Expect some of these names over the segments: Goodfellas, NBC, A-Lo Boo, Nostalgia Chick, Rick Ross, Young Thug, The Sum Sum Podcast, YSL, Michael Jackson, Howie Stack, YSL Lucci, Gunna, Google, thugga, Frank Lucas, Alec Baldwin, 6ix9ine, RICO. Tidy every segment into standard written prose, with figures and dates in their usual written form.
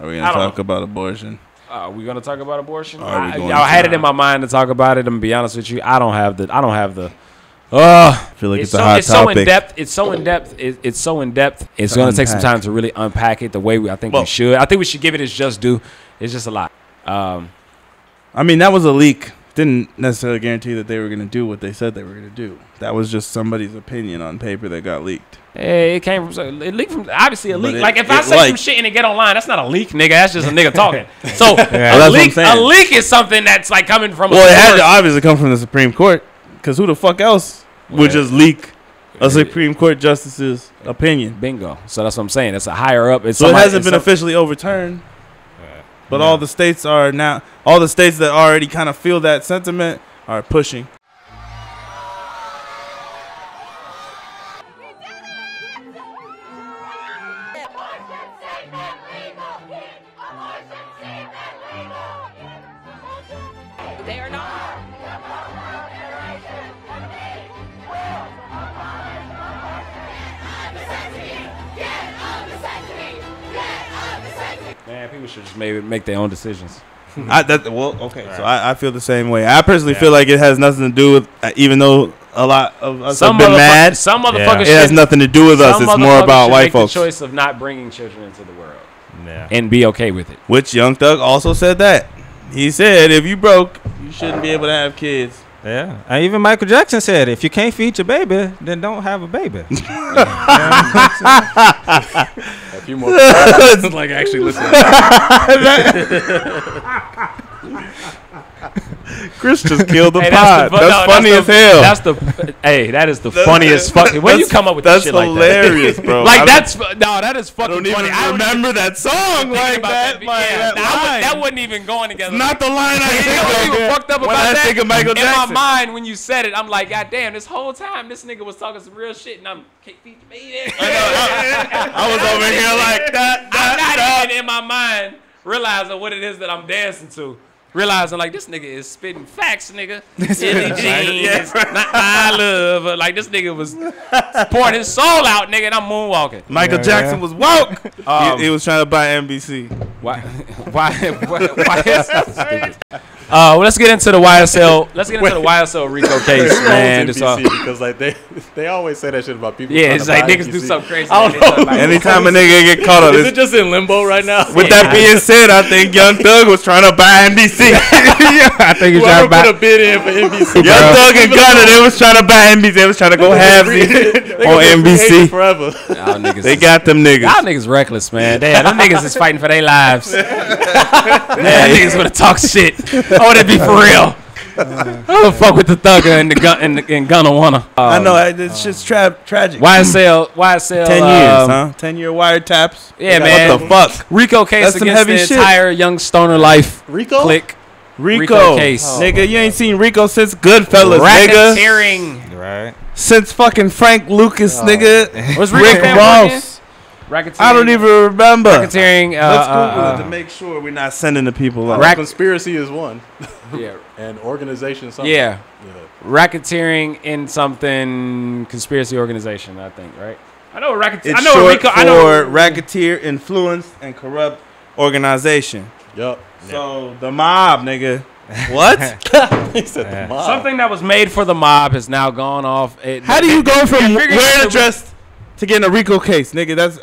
Are we going to talk about abortion? Are we going to talk about abortion? Y'all had it in my mind to talk about it. I'm going to be honest with you. I don't have the. I feel like it's a hot topic. It's so in depth. It's going to take some time to really unpack it the way we should. I think we should give it its just due. It's just a lot. That was a leak. Didn't necessarily guarantee that they were going to do what they said they were going to do. That was just somebody's opinion on paper that got leaked. Hey, it leaked from, obviously. If I say some shit and it get online, that's not a leak, nigga. That's just a nigga talking. So a leak is something that's like coming from. Well, it had to obviously come from the Supreme Court, because who the fuck else would just leak a Supreme Court justice's opinion? Bingo. So that's what I'm saying. That's a higher up. It hasn't been officially overturned. But all the states are now, all the states that already kind of feel that sentiment are pushing. Should just maybe make their own decisions. So I feel the same way. I personally feel like it has nothing to do with, even though a lot of us have been mad. Some motherfuckers. It has nothing to do with us. It's more about white folks. The choice of not bringing children into the world. Yeah. And be okay with it. Which Young Thug also said that. He said, if you broke, you shouldn't be able to have kids. Yeah, and even Michael Jackson said, if you can't feed your baby, then don't have a baby. A few more. Like, actually listen. Chris just killed the pod. That's funny as hell. That is the funniest fucking. Where you come up with that shit like that? That's hilarious, bro. That is fucking funny. I don't even remember that song like that. That wasn't even going together. Not the line I think. I was fucked up about that. Michael Jackson. In my mind, when you said it, I'm like, God damn! This whole time, this nigga was talking some real shit, and I'm can't feed me. I was over here like that. I'm not even in my mind realizing what it is that I'm dancing to. Realizing, like, this nigga is spitting facts, nigga. Silly jeans, not my love. Like, this nigga was pouring his soul out, nigga, and I'm moonwalking. Michael Jackson was woke. He was trying to buy NBC. Why? Let's get into the YSL. Let's get into the YSL RICO case, man. Because like they always say that shit about people. Yeah, it's like niggas do something crazy. I don't know. Anytime a nigga get caught up, is it just in limbo right now? With that being said, I think Young Thug was trying to buy NBC. I think he was trying to put a bid in for NBC. Young Thug and Gunna, they was trying to buy NBC. They was trying to go halvesies on NBC forever. They got them niggas. Y'all niggas reckless, man. Damn, them niggas is fighting for their lives. Yeah, niggas wanna talk shit. Oh, that'd be for real. I don't fuck with the thugger and the gun and Gunna wanna. I know it's just tragic. YSL. 10 years, huh? 10-year wiretaps. Yeah, man. What the fuck? RICO case. That's against the entire Young Stoner Life. RICO. Click. RICO case. Oh, nigga, you ain't seen RICO since Goodfellas, nigga. Racketeering. Right. Since fucking Frank Lucas, nigga. Was Rick Ross. I don't even remember. Racketeering. Let's Google it to make sure we're not sending the people up. Conspiracy is one. Yeah. And organization something. Yeah. Racketeering in something. Conspiracy organization, I think, right? I know racketeer. I know racketeer, influence, and corrupt organization. Yup. So the mob, nigga. What? He said the mob. Something that was made for the mob has now gone off. How do you go from wearing a dress to getting a RICO case, nigga? That's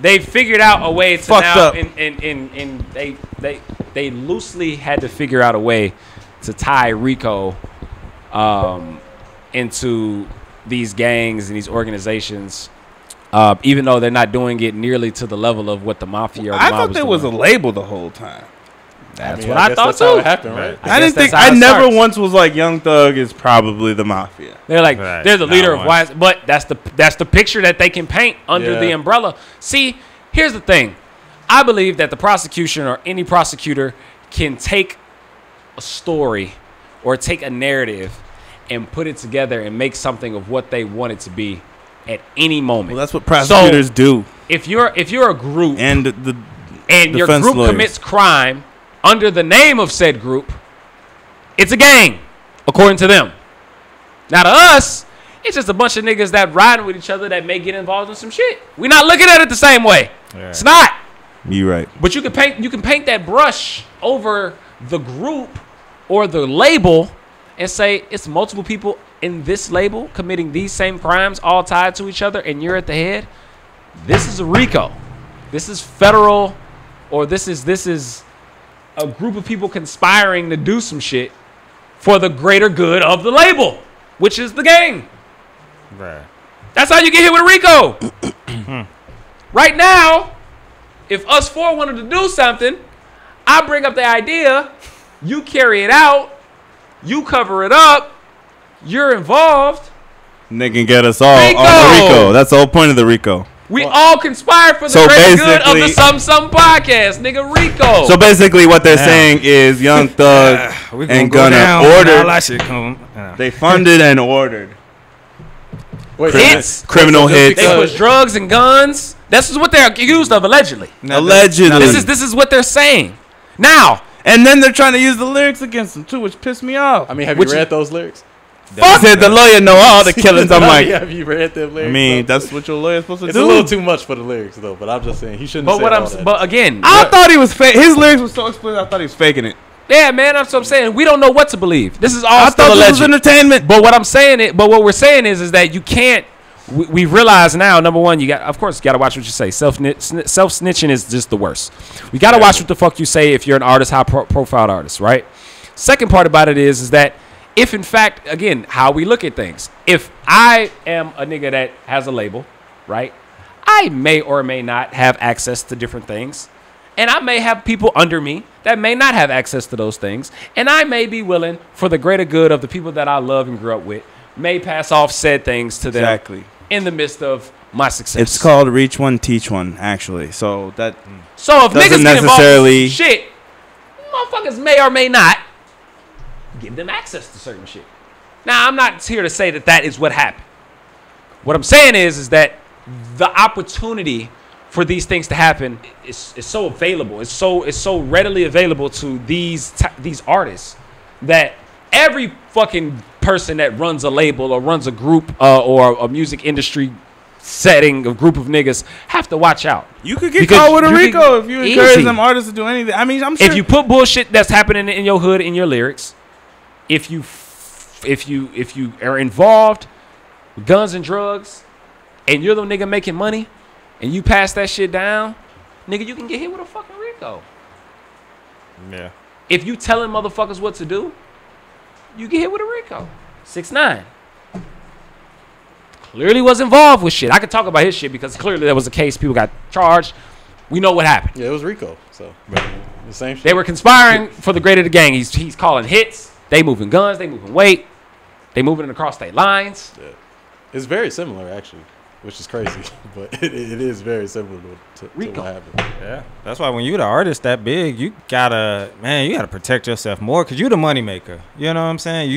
they figured out a way to fucked now, up. And they loosely had to figure out a way to tie RICO into these gangs and these organizations, even though they're not doing it nearly to the level of what the mafia. Or the I thought there was doing. A label the whole time. That's what I thought too. It happened, right? I never once was like Young Thug is probably the mafia. They're like they're the leader of YSL, but that's the picture that they can paint under the umbrella. See, here's the thing. I believe that the prosecution or any prosecutor can take a story or take a narrative and put it together and make something of what they want it to be at any moment. Well, that's what prosecutors do. If you're a group and your group commits crime under the name of said group, it's a gang, according to them. Now to us, it's just a bunch of niggas that riding with each other that may get involved in some shit. We're not looking at it the same way. Yeah. It's not. You're right. But you can paint that brush over the group or the label and say it's multiple people in this label committing these same crimes, all tied to each other, and you're at the head. This is a RICO. This is federal, or this is a group of people conspiring to do some shit for the greater good of the label, which is the gang. Right. That's how you get hit with RICO. Right now, if us four wanted to do something, I bring up the idea, you carry it out, you cover it up, you're involved. And they can get us all RICO. On the RICO. That's the whole point of the RICO. We all conspired for the greater good of the Sum Sum Podcast, nigga. RICO. So basically what they're saying is Young Thug and Gunna ordered. They funded and ordered. Wait, criminal hits. It was drugs and guns. This is what they're accused of, allegedly. Allegedly. This is what they're saying. Now. And then they're trying to use the lyrics against them, too, which pissed me off. I mean, have you read those lyrics? Fuck! Said the lawyer know all the killings. I'm like, have you read them lyrics? I mean, that's what your lawyer's supposed to do. It's a little too much for the lyrics, though. But I'm just saying he shouldn't. But again, I thought he was fake. His lyrics were so explicit. I thought he was faking it. Yeah, man. That's what I'm saying. We don't know what to believe. This is all. I thought this was entertainment. But what I'm saying it. But what we're saying is that you can't. We realize now. Number one, you got to watch what you say. Self snitching is just the worst. We got to watch what the fuck you say if you're an artist, high profile artist, right? Second part about it is that. If, in fact, again, how we look at things. If I am a nigga that has a label, right, I may or may not have access to different things. And I may have people under me that may not have access to those things. And I may be willing, for the greater good of the people that I love and grew up with, may pass off said things to them in the midst of my success. It's called reach one, teach one, actually. So if niggas get involved in shit, motherfuckers may or may not give them access to certain shit. Now, I'm not here to say that that is what happened. What I'm saying is that the opportunity for these things to happen is so available. It's so readily available to these artists that every fucking person that runs a label or runs a group or a music industry setting, a group of niggas have to watch out. You could get caught with a RICO if you encourage them artists to do anything. I mean, I'm sure if you put bullshit that's happening in your hood in your lyrics. If you are involved with guns and drugs and you're the nigga making money and you pass that shit down, nigga, you can get hit with a fucking RICO. Yeah. If you telling motherfuckers what to do, you get hit with a RICO. 6ix9ine clearly was involved with shit. I could talk about his shit because clearly there was a case. People got charged. We know what happened. Yeah, it was RICO. So the same shit. They were conspiring for the greater of the gang. He's calling hits. They moving guns. They moving weight. They moving across state lines. Yeah. It's very similar, actually, which is crazy. But it is very similar to what happened. Yeah. That's why when you the artist that big, you gotta protect yourself more because you the moneymaker. You know what I'm saying?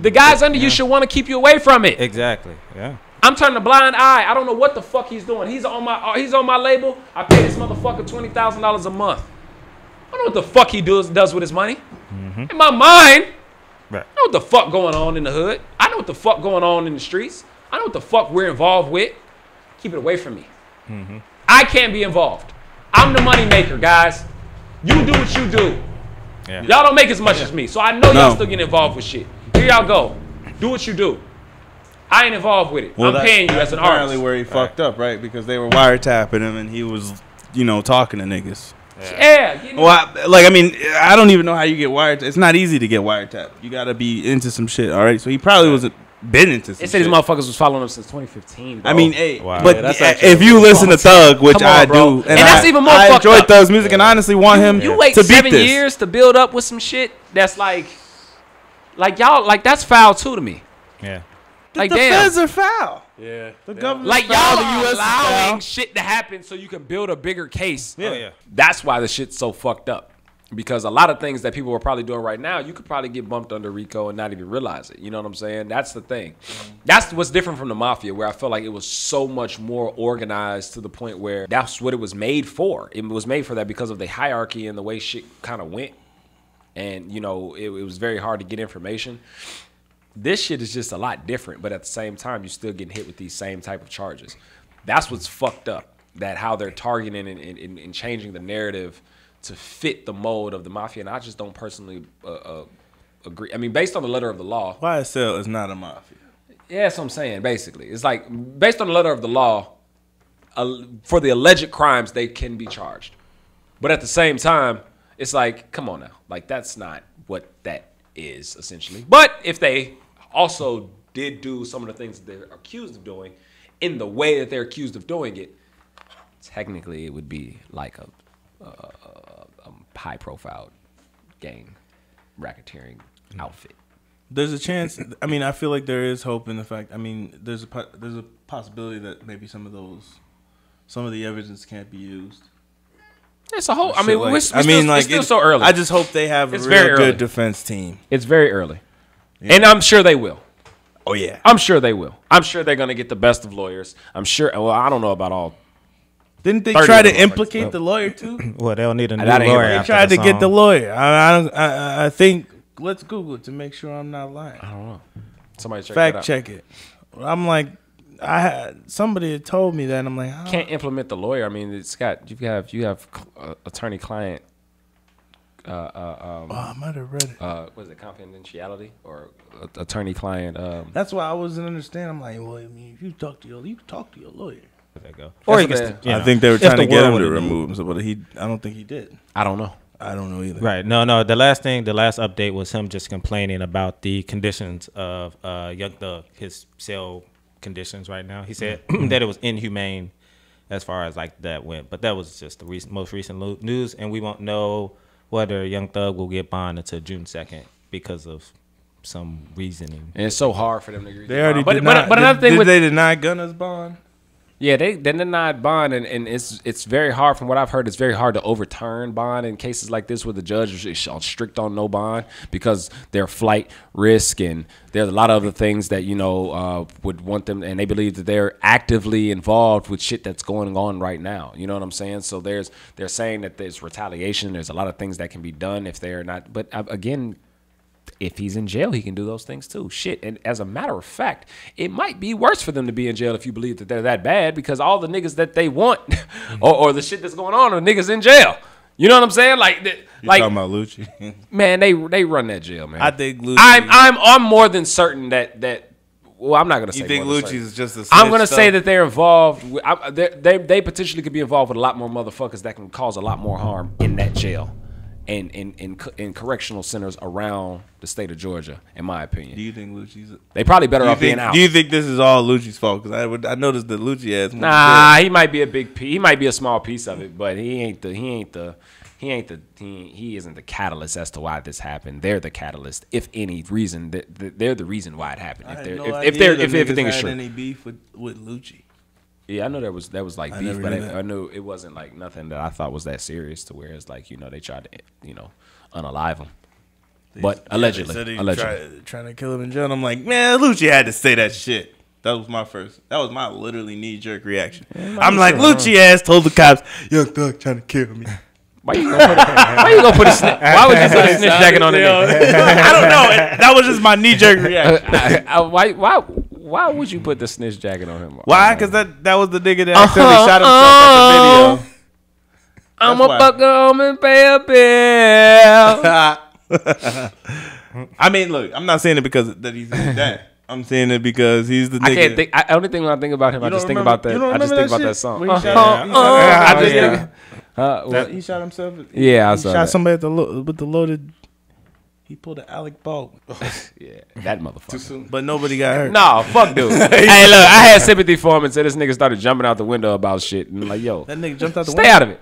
The guys under you should want to keep you away from it. Exactly. Yeah. I'm turning a blind eye. I don't know what the fuck he's doing. He's on my label. I pay this motherfucker $20,000 a month. I don't know what the fuck he does with his money. Mm-hmm. In my mind. Right. I know what the fuck going on in the hood. I know what the fuck going on in the streets. I know what the fuck we're involved with. Keep it away from me. Mm-hmm. I can't be involved. I'm the money maker, guys. You do what you do. Yeah. Y'all don't make as much as me, so I know y'all still getting involved with shit. Here y'all go. Do what you do. I ain't involved with it. Well, I'm paying you as an artist. Apparently where he fucked up, right? Because they were wiretapping him and he was, talking to niggas. Yeah. I don't even know how you get wiretapped. It's not easy to get wiretapped. You gotta be into some shit, all right? So he probably wasn't been into some shit. They said these motherfuckers was following him since 2015. Bro. I mean, hey, wow. But yeah, if you listen to Thug, which I do, and that's even more fucked up. I enjoy Thug's music, and honestly want him. You wait to 7 years to build up with some shit that's like y'all, like that's foul too to me. Yeah. Like the feds are foul. Yeah. The government. Like y'all are allowing shit to happen so you can build a bigger case. Yeah, yeah. That's why the shit's so fucked up. Because a lot of things that people are probably doing right now, you could probably get bumped under RICO and not even realize it. You know what I'm saying? That's the thing. That's what's different from the mafia, where I felt like it was so much more organized to the point where that's what it was made for. It was made for that because of the hierarchy and the way shit kind of went. And, it was very hard to get information. This shit is just a lot different, but at the same time, you're still getting hit with these same type of charges. That's what's fucked up. that how they're targeting and changing the narrative to fit the mold of the mafia. And I just don't personally agree. I mean, based on the letter of the law, YSL is not a mafia. Yeah, that's what I'm saying, basically. It's like, based on the letter of the law, for the alleged crimes, they can be charged. But at the same time, it's like, come on now. Like, that's not what that is, essentially. But if they also did do some of the things that they're accused of doing, in the way that they're accused of doing it, technically it would be like a high-profile gang racketeering outfit. There's a chance. I mean, I feel like there is hope in the fact. I mean, there's a possibility that maybe some of the evidence can't be used. It's a whole. I mean, it's still so early. I just hope they have a real good defense team. It's very early, yeah. And I'm sure they will. Oh yeah, I'm sure they will. I'm sure they're gonna get the best of lawyers. I'm sure. Well, I don't know about all. Didn't they try to implicate the lawyer too? Well, they'll need a new lawyer. They tried to get the lawyer. I think. Let's Google it to make sure I'm not lying. I don't know. Somebody fact check it. I'm like, somebody had told me that. And I'm like, I can't implement the lawyer. I mean, it's got you have attorney client. I might have read it. Was it confidentiality or attorney client? That's why I wasn't understanding. I'm like, well, I mean, if you talk to your lawyer. That go. Or he gets to, I think they were trying to get him to remove him, so, but I don't think he did. I don't know. I don't know either. Right. No. The last update was him just complaining about the conditions of Young Thug, his cell conditions right now. He said that it was inhumane as far as like that went. But that was just the most recent news. And we won't know whether Young Thug will get bond until June 2nd because of some reasoning. And it's so hard for them to agree. They already denied. But another thing they denied Gunna's bond? Yeah, they denied bond, and it's very hard. From what I've heard, it's very hard to overturn bond in cases like this where the judge is strict on no bond because their flight risk and there's a lot of other things that, you know, would want them, and they believe that they're actively involved with shit that's going on right now. You know what I'm saying? So they're saying that there's retaliation. There's a lot of things that can be done if they're not. But again, if he's in jail, he can do those things too. Shit. And as a matter of fact, it might be worse for them to be in jail if you believe that they're that bad, because all the niggas that they want or the shit that's going on are niggas in jail. You know what I'm saying? Like, talking about Lucci. Man, they run that jail, man. I think Lucci. I'm more than certain that. Well, I'm not gonna say. You think Lucci is just a snitch? I'm gonna say that they're involved. They potentially could be involved with a lot more motherfuckers that can cause a lot more harm in that jail. And in correctional centers around the state of Georgia, in my opinion. Do you think Lucci's? They probably better off being out. Do you think this is all Lucci's fault? Because I noticed that Lucci has. Nah, he might be a big piece. He might be a small piece of it, but he isn't the catalyst as to why this happened. They're the catalyst, if any reason. They're the reason why it happened. If everything is true. Any beef with Lucci? Yeah, I know there was like beef, but I knew it wasn't like nothing that I thought was that serious to where it's like, you know, they tried to, you know, unalive him. But allegedly. Trying to kill him in jail. I'm like, man, Lucci had to say that shit. That was my literally knee-jerk reaction. I'm like, Lucci ass told the cops, Young Thug trying to kill me. Why would you put a snitch jacket on it? I don't know. That was just my knee-jerk reaction. Why would you put the snitch jacket on him? Why? Because that was the nigga that actually shot himself at the video. I'm a fuck home and pay a bill. I mean, look, I'm not saying it because that he's that. I'm saying it because he's the nigga. I only think when I think about him, I just think about that song. He shot himself. Yeah, I saw that. He shot somebody with the loaded. He pulled an Alec Baldwin. Yeah, that motherfucker. Too soon. But nobody got hurt. No, fuck dude. Hey, look, I had sympathy for him until this nigga started jumping out the window about shit. And I'm like, yo. That nigga jumped out the window? Stay out of it.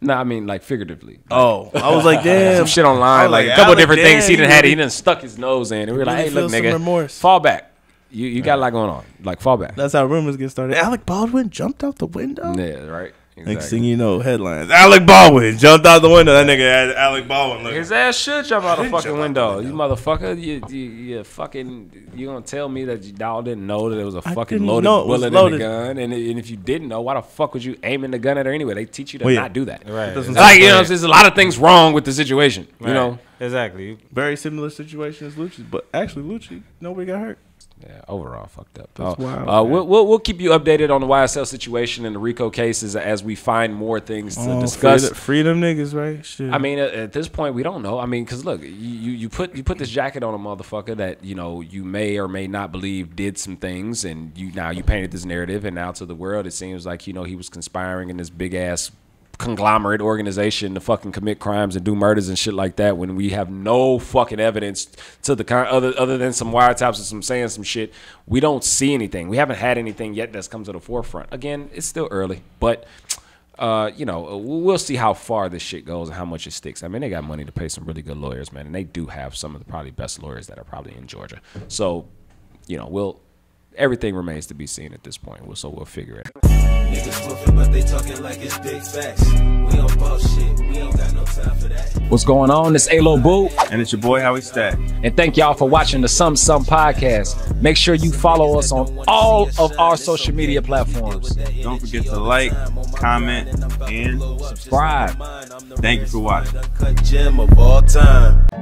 No, I mean, like, figuratively. Oh, I was like, damn. Some shit online, like a couple different things he done had. He done stuck his nose in. And we were like, hey, look, nigga, remorse. Fall back. You got a lot going on. Like, fall back. That's how rumors get started. Alec Baldwin jumped out the window? Yeah, right. Exactly. Next thing you know, headlines. Alec Baldwin jumped out the window. That nigga had Alec Baldwin looking. His ass should jump out the fucking window. You motherfucker. You fucking. You gonna tell me that y'all didn't know that it was a fucking loaded bullet in the gun? And if you didn't know, why the fuck was you aiming the gun at her anyway? They teach you to not do that. Right. Like, you know, there's a lot of things wrong with the situation. Right. You know. Exactly. Very similar situation as Lucci's, but actually Lucci, nobody got hurt. Yeah, overall fucked up. That's wild, we'll keep you updated on the YSL situation and the RICO cases as we find more things to discuss. Freedom niggas, right? Shit. I mean, at this point, we don't know. I mean, because look, you put this jacket on a motherfucker that you know you may or may not believe did some things, and now you painted this narrative, and now to the world it seems like he was conspiring in this big ass conglomerate organization to fucking commit crimes and do murders and shit like that, when we have no fucking evidence to the other than some wiretaps and some saying some shit. We don't see anything. We haven't had anything yet that's come to the forefront. Again, it's still early, but we'll see how far this shit goes and how much it sticks. I mean, they got money to pay some really good lawyers, man, and they do have some of the probably best lawyers that are probably in Georgia. So, everything remains to be seen at this point, so we'll figure it out. Niggas woofing, but they talking like it's big facts. We on bullshit, we don't got no time for that. What's going on? It's A-Lo Boo. And it's your boy, Howie Stack. And thank y'all for watching the Sum Sum Podcast. Make sure you follow us on all of our social media platforms. Don't forget to like, comment, and subscribe. Thank you for watching.